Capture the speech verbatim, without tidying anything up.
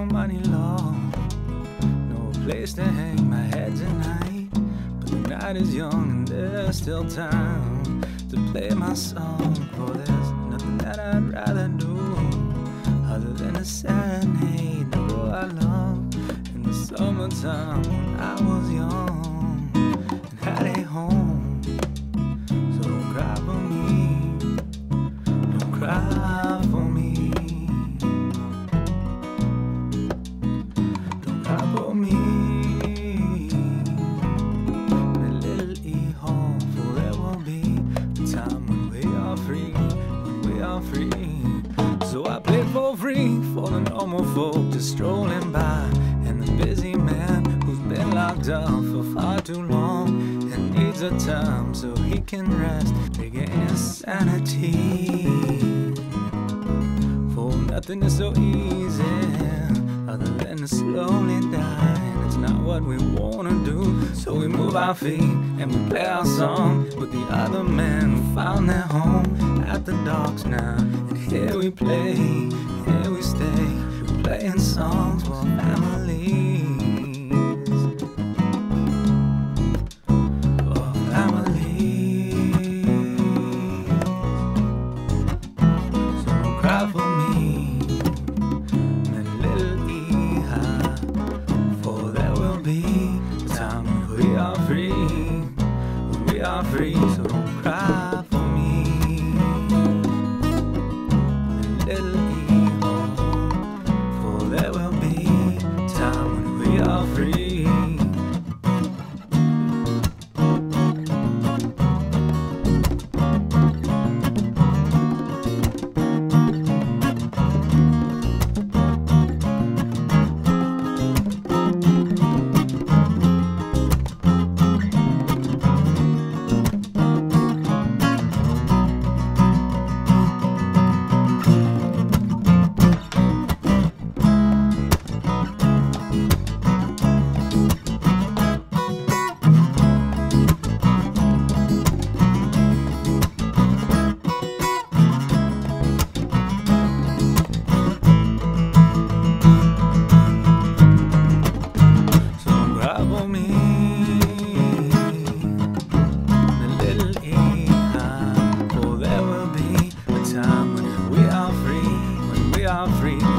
no money long, no place to hang my head tonight. But the night is young and there's still time to play my song. For there's nothing that I'd rather do other than a serenade the girl I love in the summertime when I was young and had a home. So don't cry for me, don't cry for me. For the normal folk just strolling by, and the busy man who's been locked up for far too long and needs a time so he can rest, regain his sanity. For nothing is so easy other than to slowly die, and it's not what we wanna do. So we move our feet and we play our song with the other man who found their home at the docks now. And here we play, here we stay, playing songs for families, for families. So don't cry for me, and a little e-ha, for there will be a time when we are free, when we are free. So don't cry for me, and a little e-ha, free. Free.